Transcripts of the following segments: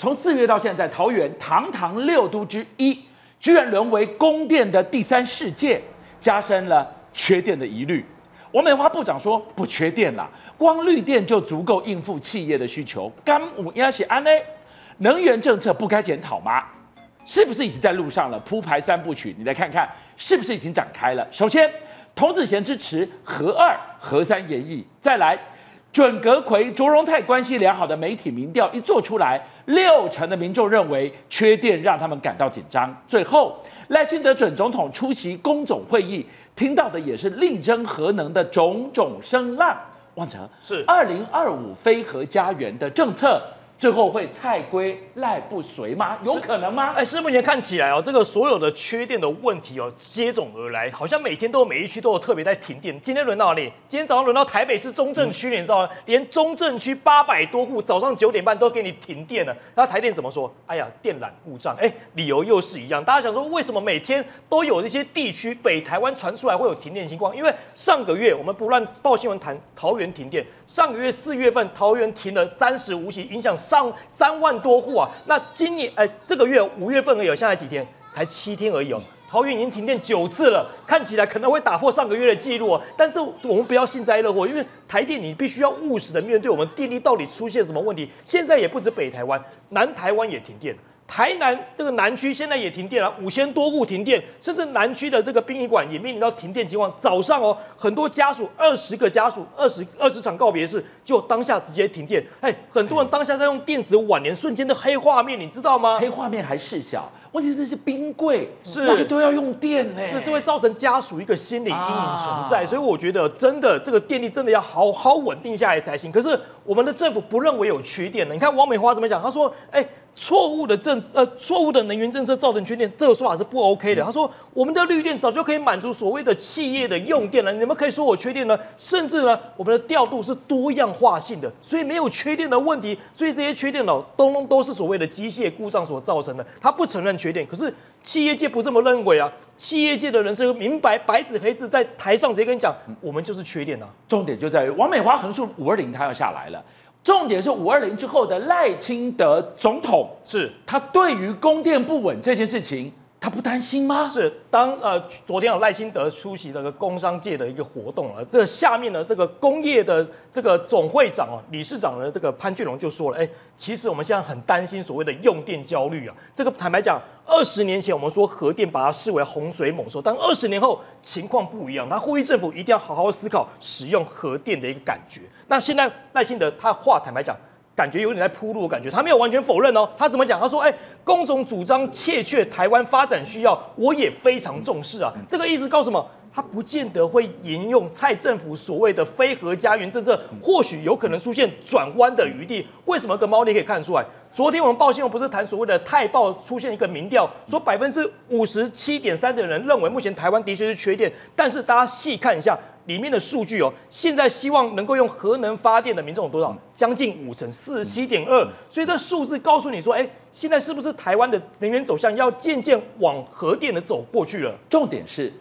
从4月到现在，桃园堂堂6都之一，居然沦为供电的第三世界，加深了缺电的疑虑。王美花部长说不缺电啦，光绿电就足够应付企业的需求。干五鸭血安呢？能源政策不该检讨吗？是不是已经在路上了？铺排3部曲，你来看看是不是已经展开了？首先，童子贤支持核2、核3研议，再来。 准阁揆、卓荣泰关系良好的媒体民调一做出来，60%的民众认为缺电让他们感到紧张。最后，赖清德准总统出席工总会议，听到的也是力争核能的种种声浪。旺成是2025非核家园的政策。 最后会蔡归赖不随吗？有可能吗？哎，目前看起来哦，这个所有的缺电的问题哦，接踵而来，好像每天都有每一区都有特别在停电。今天轮到你，今天早上轮到台北市中正区，你知道吗？连中正区800多户早上9点半都给你停电了。那台电怎么说？哎呀，电缆故障。哎，理由又是一样。大家想说，为什么每天都有这些地区北台湾传出来会有停电情况？因为上个月我们不乱报新闻谈桃园停电，上个月4月份桃园停了35起，影响。 上3万多户啊，那今年这个月5月份而已，现在几天才7天而已哦。桃园已经停电9次了，看起来可能会打破上个月的记录哦。但这我们不要幸灾乐祸，因为台电你必须要务实的面对我们电力到底出现什么问题。现在也不止北台湾，南台湾也停电。 台南这个南区现在也停电了，5000多户停电，甚至南区的这个殡仪馆也面临到停电情况。早上哦，很多家属20个家属20场告别式就当下直接停电。哎，很多人当下在用电子挽联，瞬间的黑画面，你知道吗？黑画面还事小，问题是那些冰柜那些都要用电哎，是这会造成家属一个心理阴影存在。所以我觉得真的这个电力真的要好好稳定下来才行。可是我们的政府不认为有缺电的，你看王美花怎么讲？她说哎。 错误的能源政策造成缺电，这个说法是不 OK 的。他说，我们的绿电早就可以满足所谓的企业的用电了，你们可以说我缺电呢？甚至呢，我们的调度是多样化性的，所以没有缺电的问题。所以这些缺电哦，通通都是所谓的机械故障所造成的。他不承认缺电，可是企业界不这么认为啊。企业界的人是明白白纸黑字在台上直接跟你讲，我们就是缺电啊。重点就在于王美花横竖520他要下来了。 重点是520之后的赖清德总统，是他对于供电不稳这件事情，他不担心吗？是当昨天有赖清德出席了个工商界的一个活动了，这下面呢这个工业的这个总会长哦，理事长呢这个潘俊龙就说了，哎，其实我们现在很担心所谓的用电焦虑啊，这个坦白讲。 20年前，我们说核电把它视为洪水猛兽，但20年后情况不一样。他呼吁政府一定要好好思考使用核电的一个感觉。那现在赖清德他话坦白讲，感觉有点在铺路，感觉他没有完全否认哦。他怎么讲？他说：“哎，工总主张切却台湾发展需要，我也非常重视啊。”这个意思告诉什么？ 他不见得会沿用蔡政府所谓的非核家园政策，或许有可能出现转弯的余地。为什么？跟猫你可以看出来，昨天我们报新闻不是谈所谓的泰报出现一个民调，说57.3%的人认为目前台湾的确是缺电，但是大家细看一下里面的数据哦，现在希望能够用核能发电的民众有多少？将近50%，47.2%。所以这数字告诉你说，哎，现在是不是台湾的能源走向要渐渐往核电的走过去了？重点是。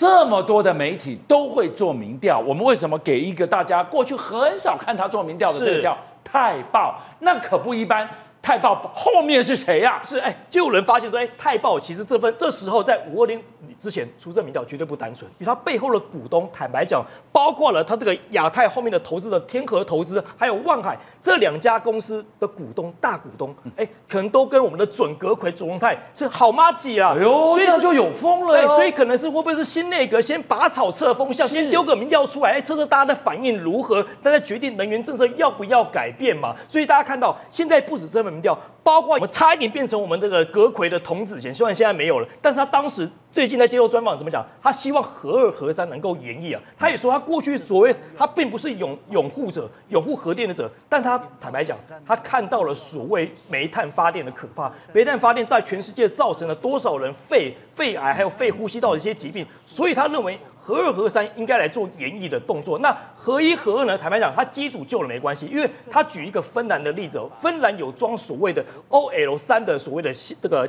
这么多的媒体都会做民调，我们为什么给一个大家过去很少看他做民调的，这个叫泰报？那可不一般。泰报后面是谁呀？是哎，就有人发现说，哎，泰报其实这时候在520之前出这民调绝对不单纯，因为它背后的股东，坦白讲，包括了它这个亚太后面的投资的天合投资，还有万海这2家公司的股东大股东，哎，可能都跟我们的准阁揆、卓荣泰是好妈几啦。哎呦，所以这就有风了。对，所以可能是会不会是新内阁先拔草测风向，先丢个民调出来，哎，测测大家的反应如何，大家决定能源政策要不要改变嘛。所以大家看到现在不止这份。 民调包括我们差一点变成我们这个阁揆的童子贤，虽然现在没有了，但是他当时最近在接受专访怎么讲？他希望核2、核3能够延役啊。他也说他过去所谓他并不是拥护者、拥护核电的者，但他坦白讲，他看到了所谓煤炭发电的可怕。煤炭发电在全世界造成了多少人肺癌还有肺呼吸道的一些疾病，所以他认为。合二合三应该来做演绎的动作。那合一合二呢？坦白讲，它基础旧了没关系，因为它举一个芬兰的例子，芬兰有装所谓的 OL3 的所谓的这个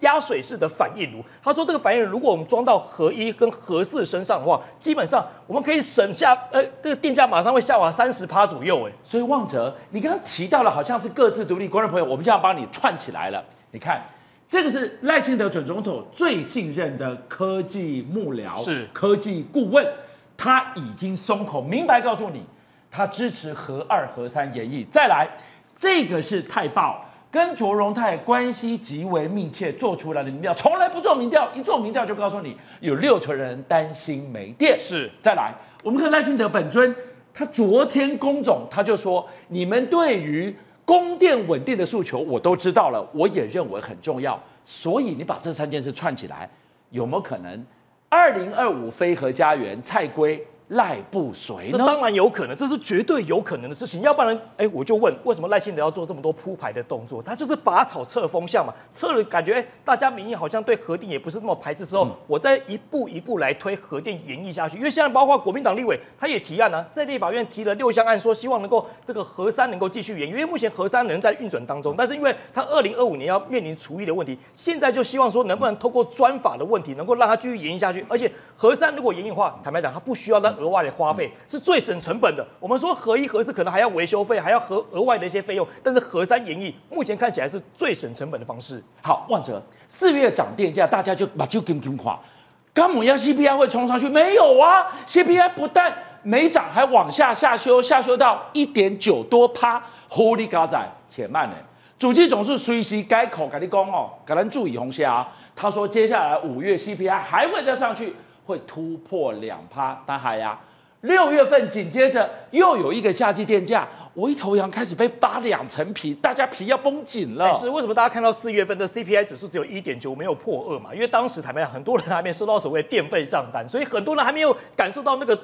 压水式的反应炉。他说这个反应炉如果我们装到合一跟合四身上的话，基本上我们可以省下这个电价马上会下滑30%左右。所以旺哲，你刚刚提到了好像是各自独立，观众朋友，我们就要帮你串起来了。你看。 这个是赖清德准总统最信任的科技幕僚，是科技顾问，他已经松口明白告诉你，他支持核二核三演绎。再来，这个是泰报跟卓荣泰关系极为密切做出来的民调，从来不做民调，一做民调就告诉你有60%人担心没电。是再来，我们看赖清德本尊，他昨天公总他就说，你们对于 供电稳定的诉求我都知道了，我也认为很重要，所以你把这三件事串起来，有没有可能2025非核家园蔡圭赖不随呢？这当然有可能，这是绝对有可能的事情。要不然，我就问，为什么赖清德要做这么多铺排的动作？他就是拔草测风向嘛，测了感觉大家民意好像对核电也不是那么排斥之后，我再一步一步来推核电演绎下去。因为现在包括国民党立委他也提案呢、在立法院提了6项案，说希望能够这个核三能够继续演，因为目前核三仍在运转当中，但是因为他2025年要面临除役的问题，现在就希望说能不能透过专法的问题，能够让他继续演绎下去。而且核三如果演绎的话，坦白讲，他不需要让 额外的花费是最省成本的。我们说合一、合四可能还要维修费，还要额外的一些费用，但是合三演绎目前看起来是最省成本的方式。好，旺哲，4月涨电价，大家就把就跟垮，刚我要 CPI 会冲上去没有啊 ？CPI 不但没涨，还往下下修到1.9多%。Holy God 仔，且慢呢、主计总是随时改口跟你讲哦，给咱注意红虾、他说接下来5月 CPI 还会再上去。 会突破2%，大海呀！6月份紧接着又有一个夏季电价，我一头羊开始被扒2层皮，大家皮要绷紧了。是为什么大家看到4月份的 CPI 指数只有1.9，没有破2嘛？因为当时坦白讲，很多人还没收到所谓电费账单，所以很多人还没有感受到那个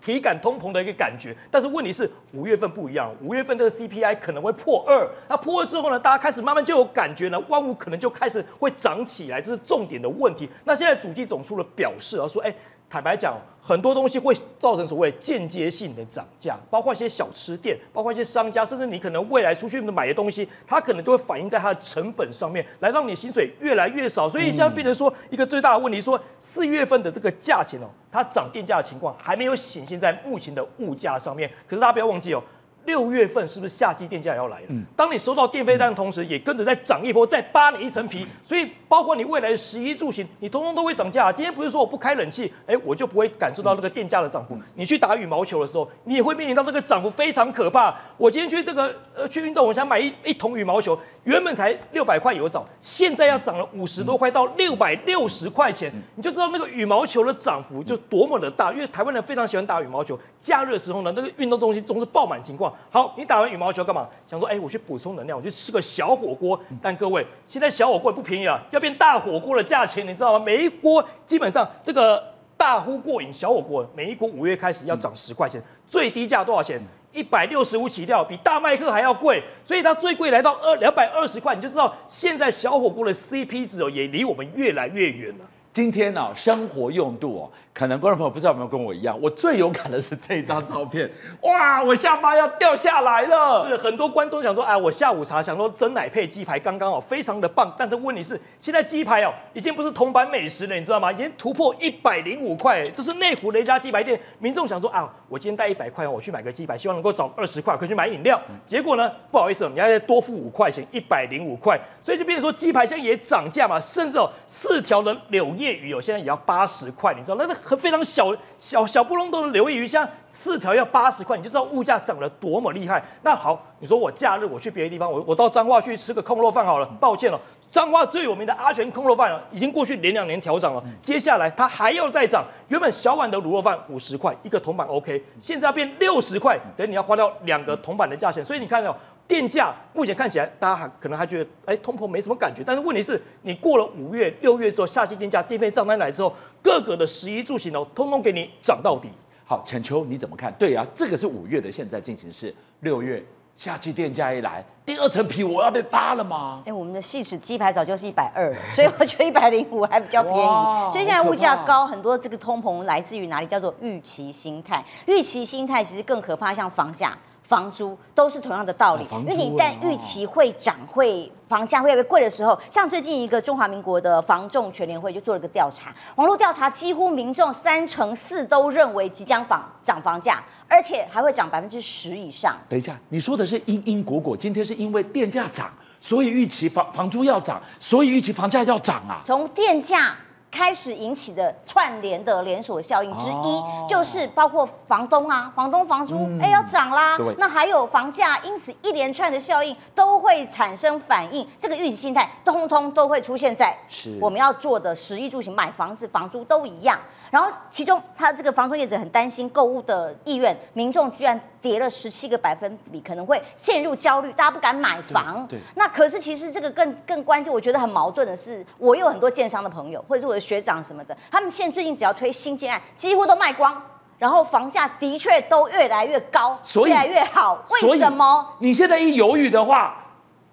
体感通膨的一个感觉。但是问题是5月份不一样，5月份的 CPI 可能会破2，那破2之后呢，大家开始慢慢就有感觉呢，万物可能就开始会涨起来，这是重点的问题。那现在主计总处的表示啊，说坦白讲，很多东西会造成所谓间接性的涨价，包括一些小吃店，包括一些商家，甚至你可能未来出去买的东西，它可能都会反映在它的成本上面，来让你薪水越来越少。所以现在变成说一个最大的问题说，4月份的这个价钱哦，它涨电价的情况还没有显现在目前的物价上面。可是大家不要忘记哦。 6月份是不是夏季电价也要来了？当你收到电费单的同时，也跟着再涨一波，再扒你1层皮。所以，包括你未来的食衣住行，你通通都会涨价、今天不是说我不开冷气，我就不会感受到那个电价的涨幅。你去打羽毛球的时候，你也会面临到那个涨幅非常可怕。我今天去这个去运动，我想买一桶羽毛球，原本才600块有找，现在要涨了50多块到660块钱，你就知道那个羽毛球的涨幅就多么的大。因为台湾人非常喜欢打羽毛球，假日的时候呢，那个运动中心总是爆满情况。 好，你打完羽毛球干嘛？想说，我去补充能量，我去吃个小火锅。但各位，现在小火锅也不便宜啊，要变大火锅的价钱，你知道吗？每一锅基本上这个大呼过瘾，小火锅每一锅5月开始要涨10块钱，最低价多少钱？165起跳，比大麦克还要贵，所以它最贵来到220块，你就知道现在小火锅的 CP 值哦，也离我们越来越远了。 今天呢、生活用度可能观众朋友不知道有没有跟我一样，我最有感的是这张照片，哇，我下巴要掉下来了。是很多观众想说，我下午茶想说蒸奶配鸡排刚刚好，非常的棒。但是问题是，现在鸡排已经不是铜板美食了，你知道吗？已经突破105块，这是内湖的一家鸡排店。民众想说我今天带100块，我去买个鸡排，希望能够找20块，可以去买饮料。结果呢，不好意思，你要再多付5块钱，105块。所以就变成说，鸡排现在也涨价嘛，甚至4条的柳叶 鱼现在也要80块，你知道，那很非常小不隆咚的柳叶鱼，像4条要80块，你就知道物价涨得多么厉害。那好，你说我假日我去别的地方，我到彰化去吃个控肉饭好了。抱歉了，彰化最有名的阿全控肉饭已经过去连2年调涨了，接下来它还要再涨。原本小碗的卤肉饭50块一个铜板 OK， 现在要变60块，等你要花掉2个铜板的价钱。所以你看到， 电价目前看起来，大家可能还觉得，通膨没什么感觉。但是问题是，你过了5月、6月之后，夏季电价、电费账单来之后，各个的食衣住行通通给你涨到底。好，浅秋你怎么看？对啊，这个是5月的现在进行式，6月夏季电价一来，第二层皮我要被扒了吗？哎、欸，我们的细齿鸡排早就是120，所以我觉得105还比较便宜。所以现在物价高，很多这个通膨来自于哪里？叫做预期心态。预期心态其实更可怕，像房价、房租都是同样的道理。啊、因为你一旦预期会涨，会房价会越来越贵的时候，像最近一个中华民国的房仲全联会就做了个调查，网络调查几乎民众34%都认为即将涨房价。 而且还会涨10%以上。等一下，你说的是因果，今天是因为电价涨，所以预期房租要涨，所以预期房价要涨啊。从电价开始引起的串联的连锁效应之一，哦、就是包括房东啊，房东房租要涨啦，那还有房价，因此一连串的效应都会产生反应，这个预期心态通通都会出现在我们要做的食衣住行、买房子、房租都一样。 然后，其中他这个房仲业者很担心购物的意愿，民众居然跌了17个百分比，可能会陷入焦虑，大家不敢买房。那可是其实这个更关键，我觉得很矛盾的是，我有很多建商的朋友，或者是我的学长什么的，他们现在最近只要推新建案，几乎都卖光，然后房价的确都越来越高，越来越好。为什么？你现在一犹豫的话，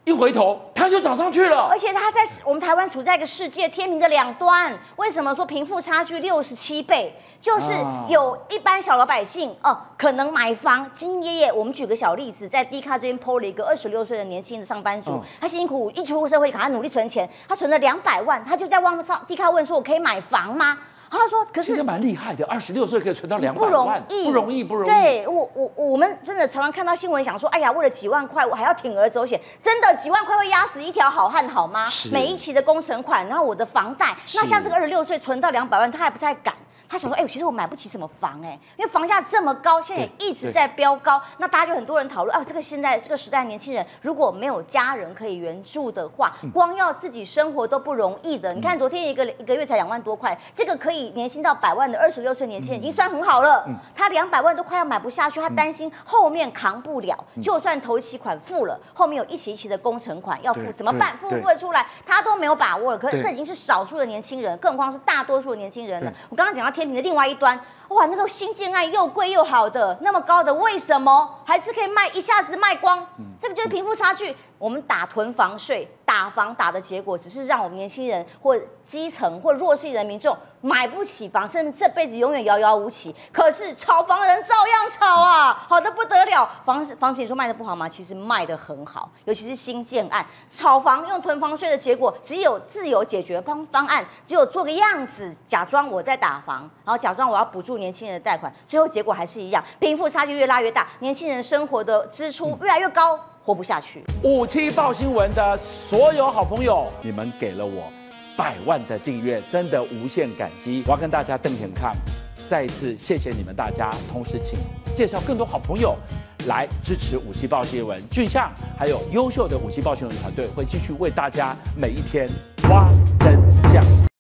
一回头，它就涨上去了。而且它在我们台湾处在一个世界天平的两端。为什么说贫富差距67倍？就是有一般小老百姓可能买房。金爷爷，我们举个小例子，在Dcard最近 PO 了一个26岁的年轻的上班族，他辛辛苦苦一出社会，他努力存钱，他存了200万，他就在网上Dcard问说：“我可以买房吗？” 他说：“可是蛮厉害的，26岁可以存到200万，不容易。对我们真的常常看到新闻，想说，哎呀，为了几万块，我还要铤而走险。真的几万块会压死一条好汉，好吗？每一期的工程款，然后我的房贷。那像这个26岁存到200万，他还不太敢。他想说，哎，其实我买不起什么房，因为房价这么高，现在也一直在飙高。那大家就很多人讨论，这个现在这个时代年轻人如果没有家人可以援助的话，光要自己生活都不容易的。你看昨天一个月才2万多块，这个可以。” 年薪到100万的26岁年轻人已经算很好了，他200万都快要买不下去，他担心后面扛不了，就算头期款付了，后面有一期的工程款要付，怎么办？付得出来，他都没有把握了。可是这已经是少数的年轻人，更何况是大多数的年轻人了。我刚刚讲到天平的另外一端，哇，那个新建案又贵又好的，那么高的，为什么还是可以卖一下子卖光？这个就是贫富差距。 我们打囤房税、打房打的结果，只是让我们年轻人或基层或弱势的民众买不起房，甚至这辈子永远遥遥无期。可是炒房的人照样炒啊，好的不得了。房子你说卖的不好吗？其实卖的很好，尤其是新建案。炒房用囤房税的结果，只有自由解决方案，只有做个样子，假装我在打房，然后假装我要补助年轻人的贷款，最后结果还是一样，贫富差距越拉越大，年轻人生活的支出越来越高。 活不下去。57爆新闻的所有好朋友，你们给了我100万的订阅，真的无限感激。我要跟大家瞪眼看，再一次谢谢你们大家。同时，请介绍更多好朋友来支持57爆新闻。俊相还有优秀的57爆新闻团队会继续为大家每一天挖真相。